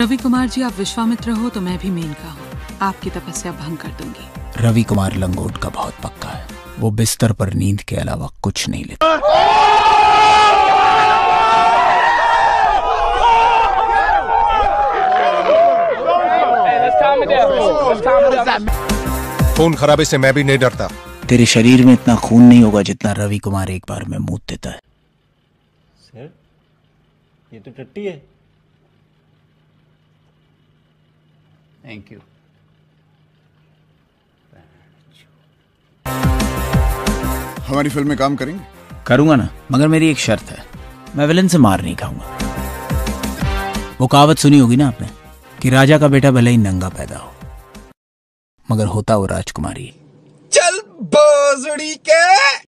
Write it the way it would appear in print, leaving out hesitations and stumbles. रवि कुमार जी, आप विश्वामित्र हो तो मैं भी मेनका हूँ। आपकी तपस्या भंग कर दूंगी। रवि कुमार लंगोट का बहुत पक्का है। वो बिस्तर पर नींद के अलावा कुछ नहीं लेता। खून खराबे से मैं भी नहीं डरता। तेरे शरीर में इतना खून नहीं होगा जितना रवि कुमार एक बार में मूत देता है। सर, ये तो टट्टी है। Thank you. हमारी फिल्म में काम करेंगे? करूंगा ना, मगर मेरी एक शर्त है। मैं विलन से मार नहीं खाऊंगा। वो कहावत सुनी होगी ना आपने कि राजा का बेटा भले ही नंगा पैदा हो, मगर होता वो राजकुमारी। चल बाजड़ी के।